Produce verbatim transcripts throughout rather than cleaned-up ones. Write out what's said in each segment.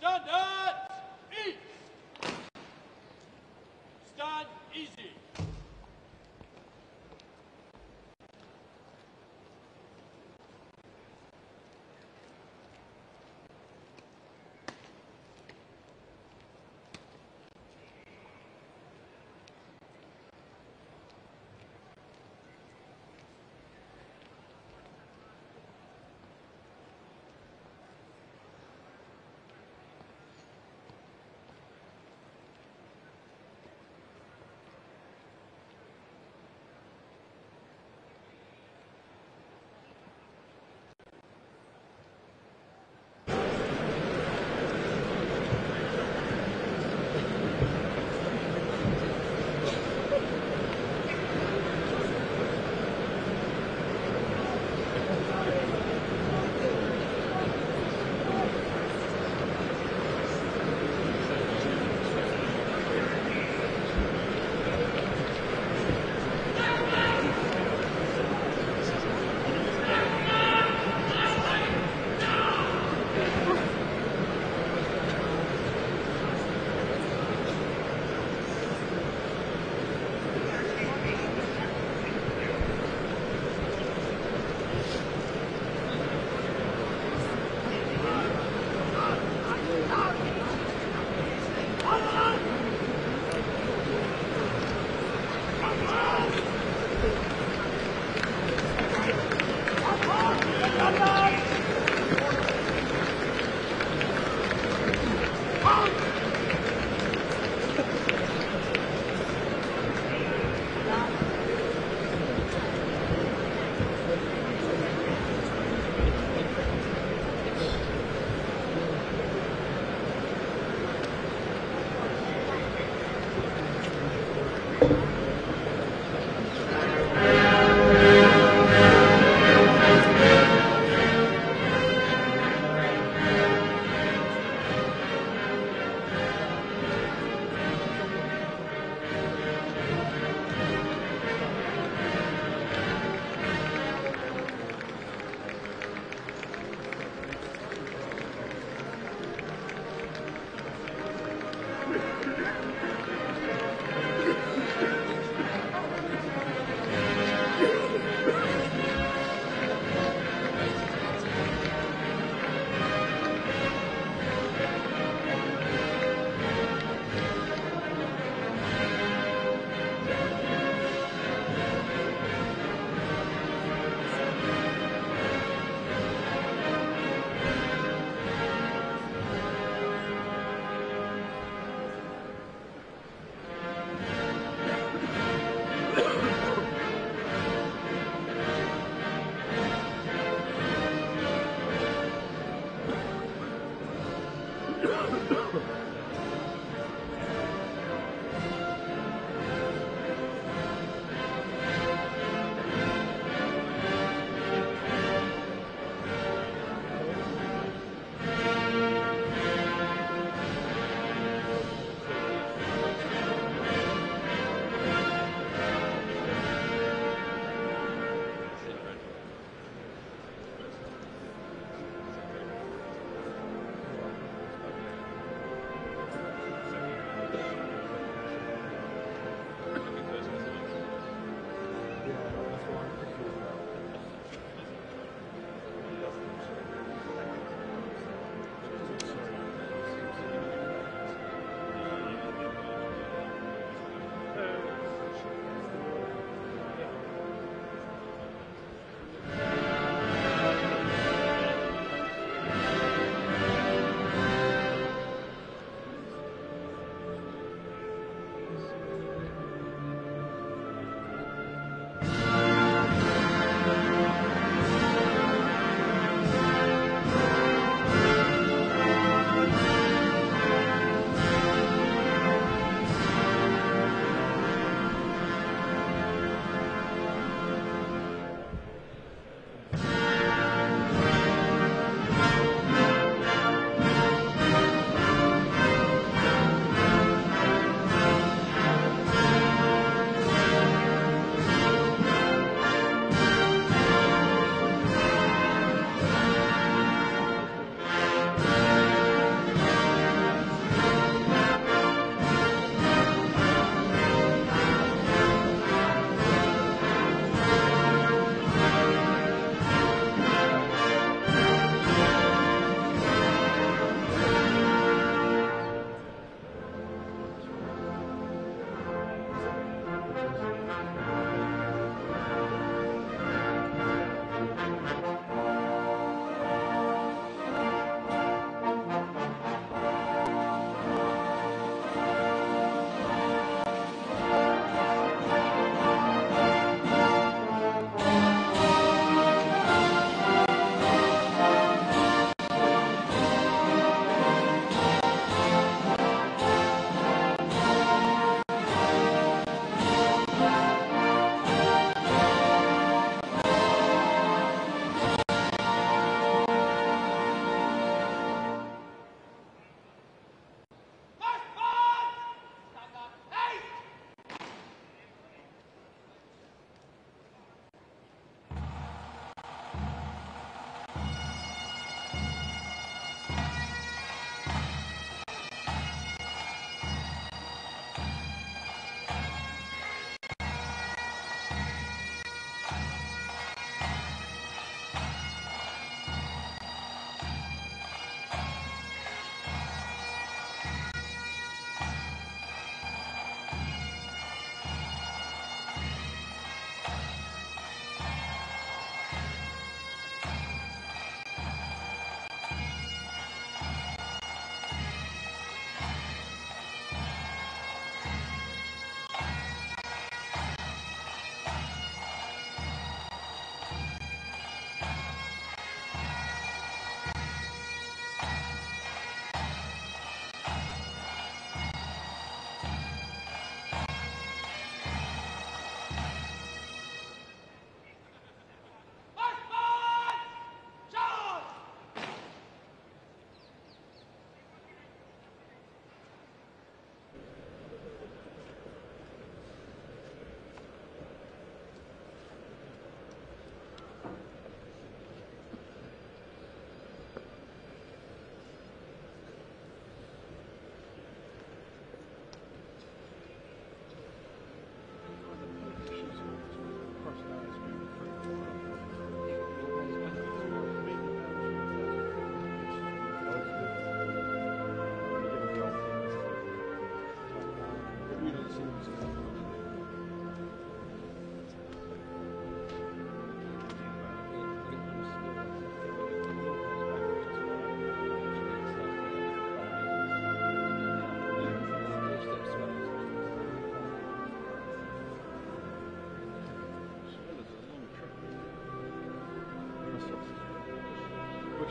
Stand at ease. Stand easy.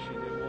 appreciate it.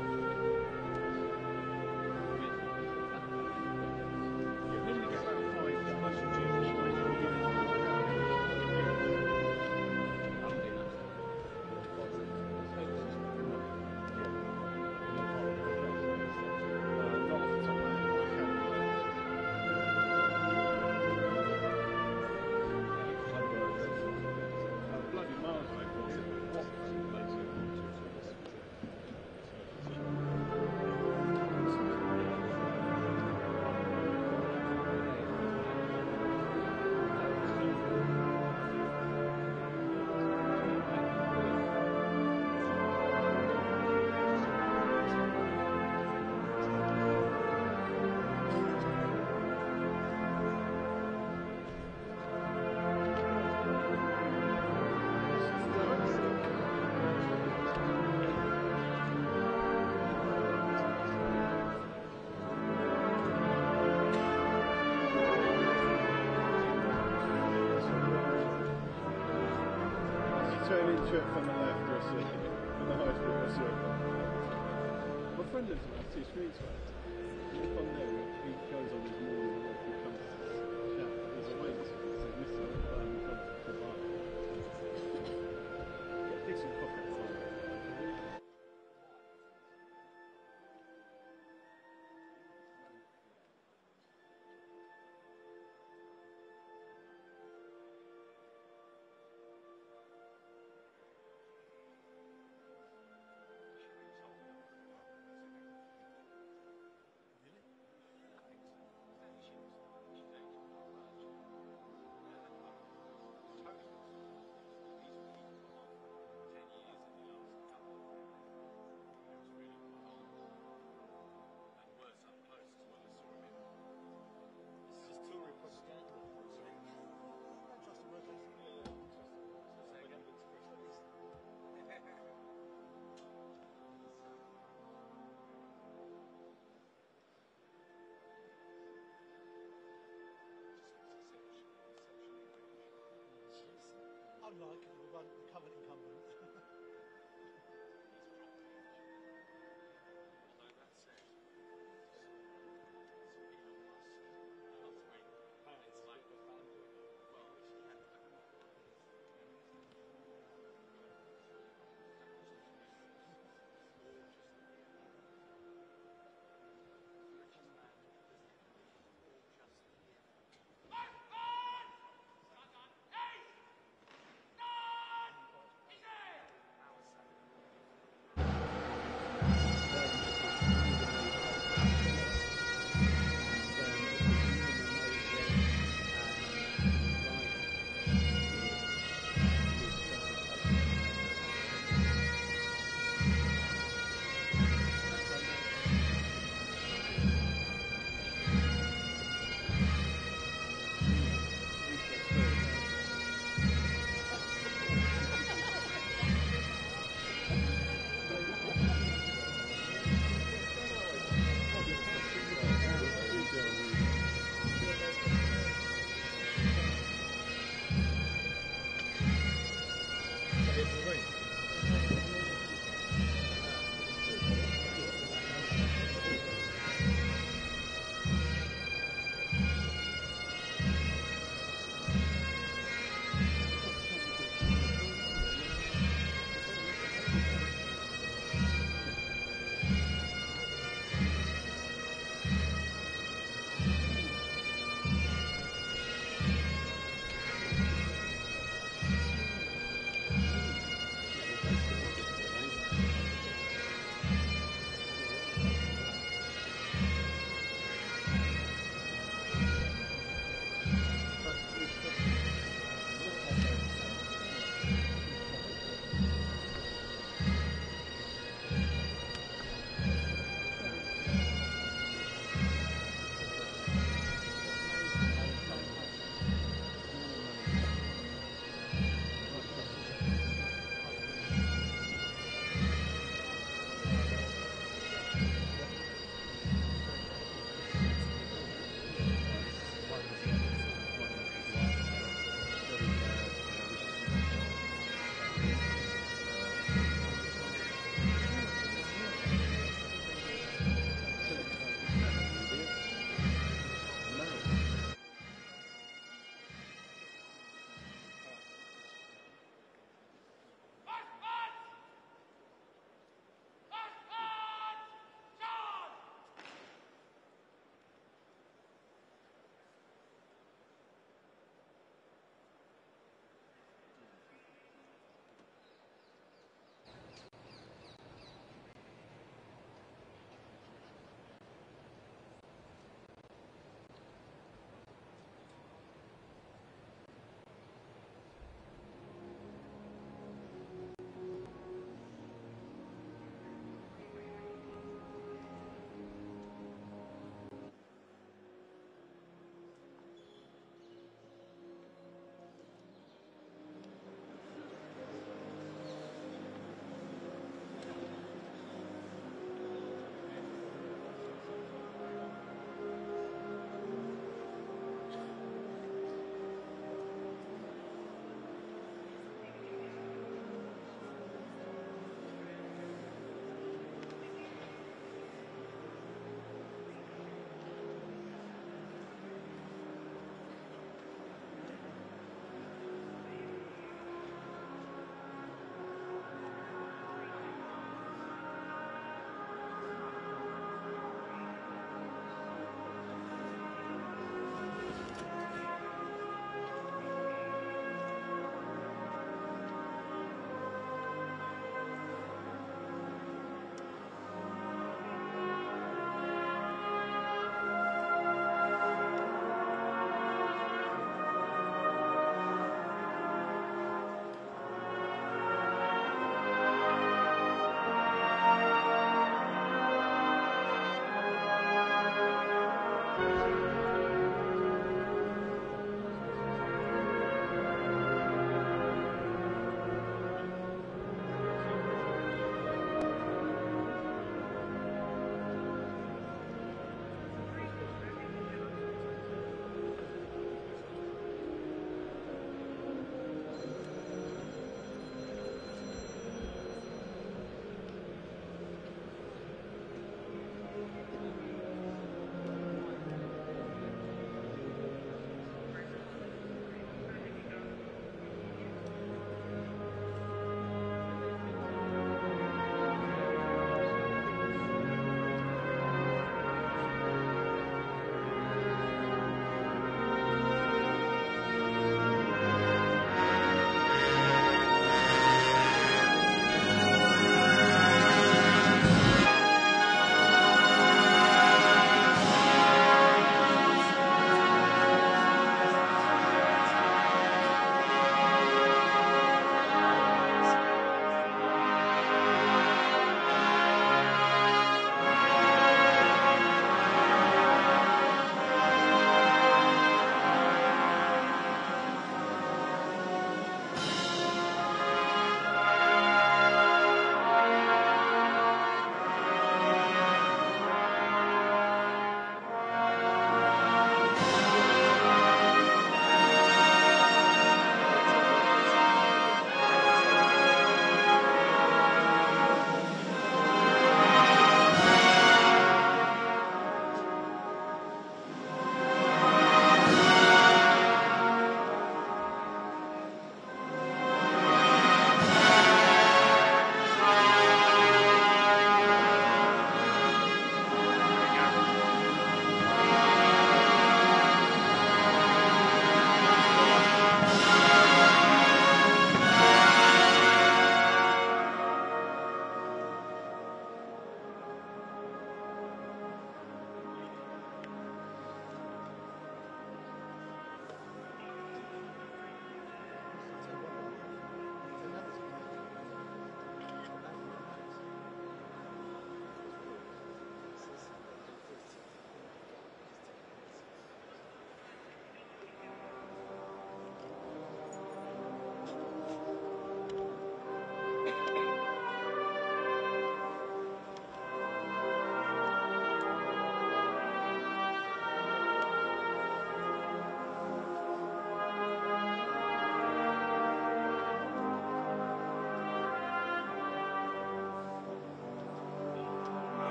Turn into it from the left, you'll see it. From the high street, you'll see it. My friend lives about two streets away. He's from there, he goes on his morning walk and comes to this chap. He's awake, he says, "Mister, I'm flying in front of the bar." Yeah, dig some coffee. Unlike the one the current incumbent.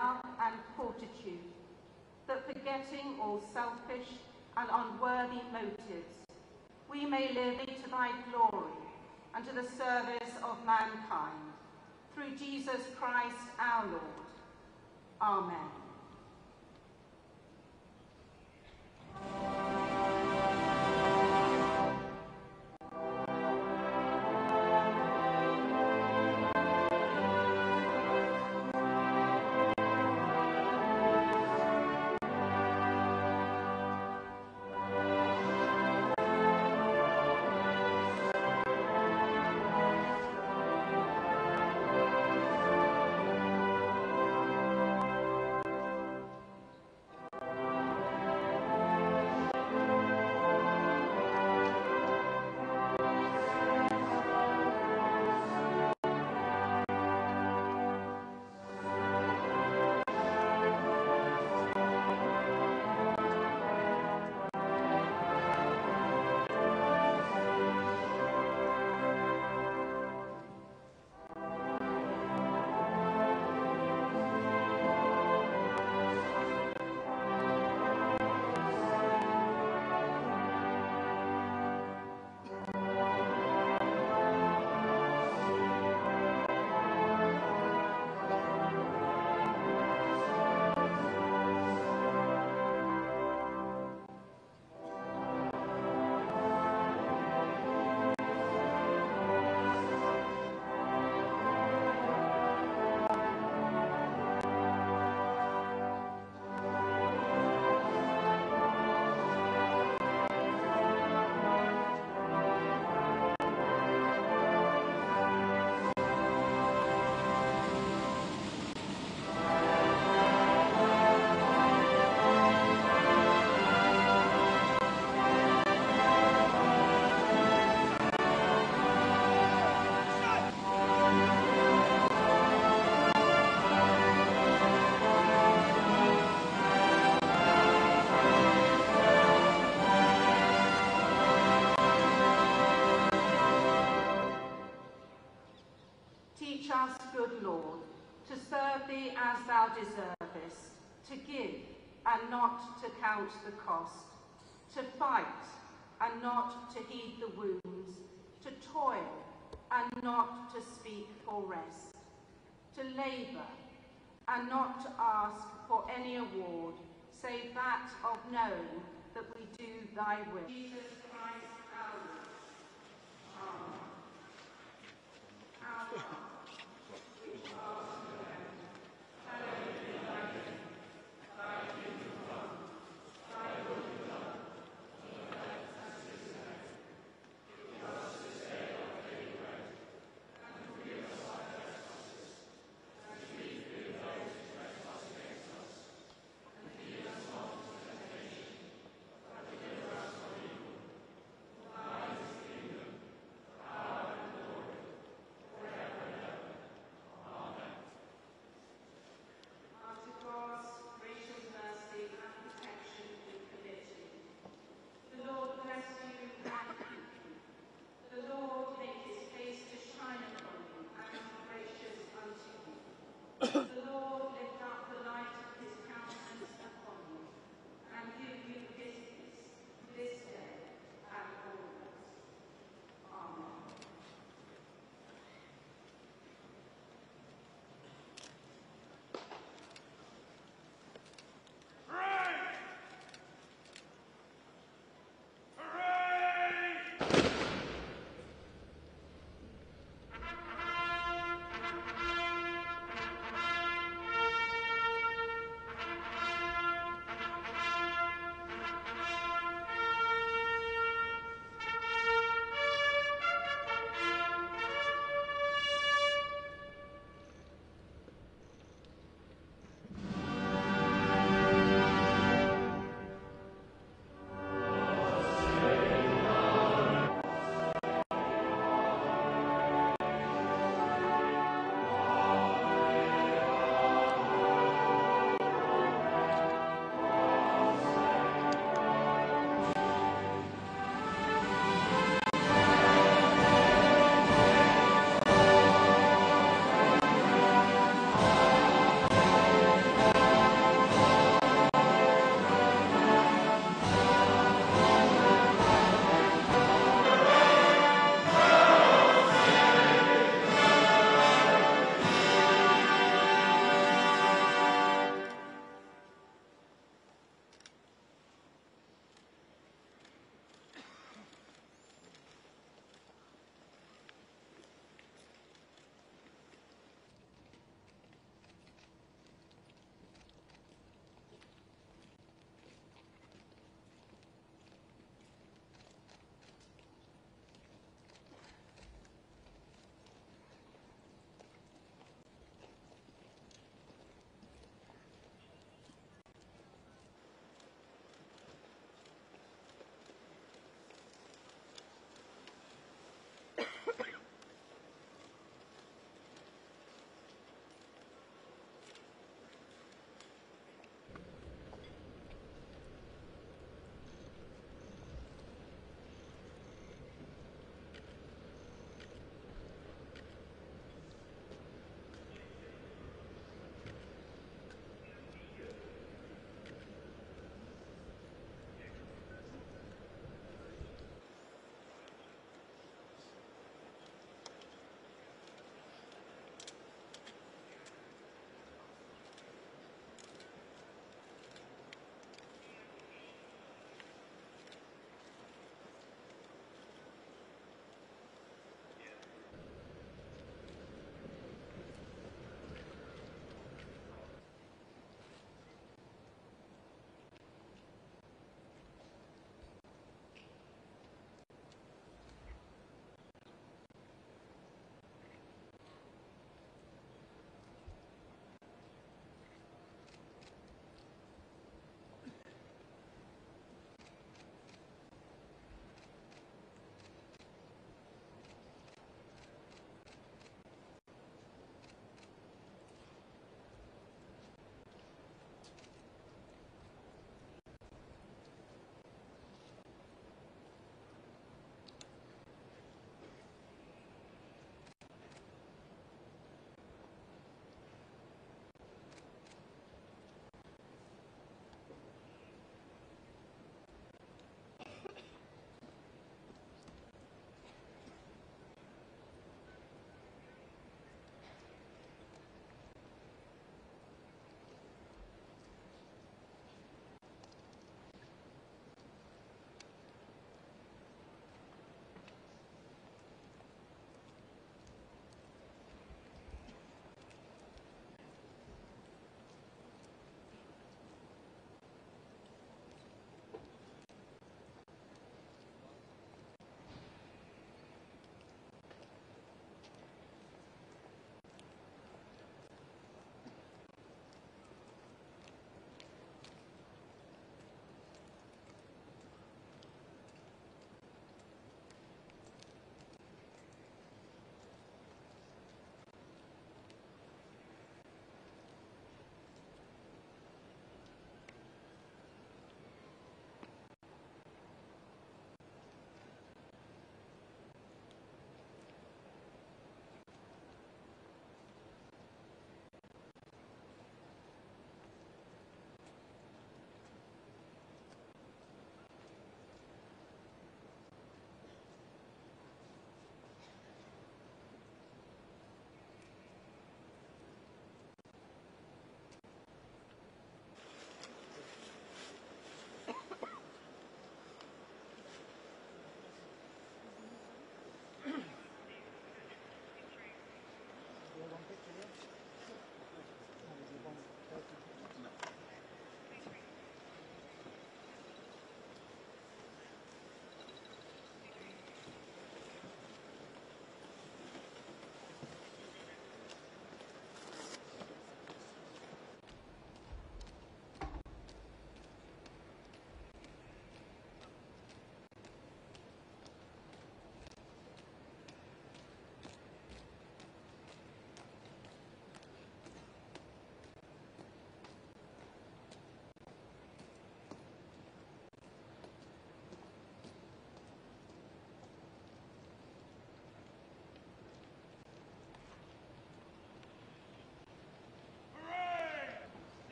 up and fortitude, that forgetting all selfish and unworthy motives, we may live to thy glory and to the service of mankind, through Jesus Christ our Lord. Amen. As thou deservest, to give and not to count the cost, to fight and not to heed the wounds, to toil and not to speak for rest, to labour and not to ask for any award, save that of knowing that we do thy will. Jesus Christ.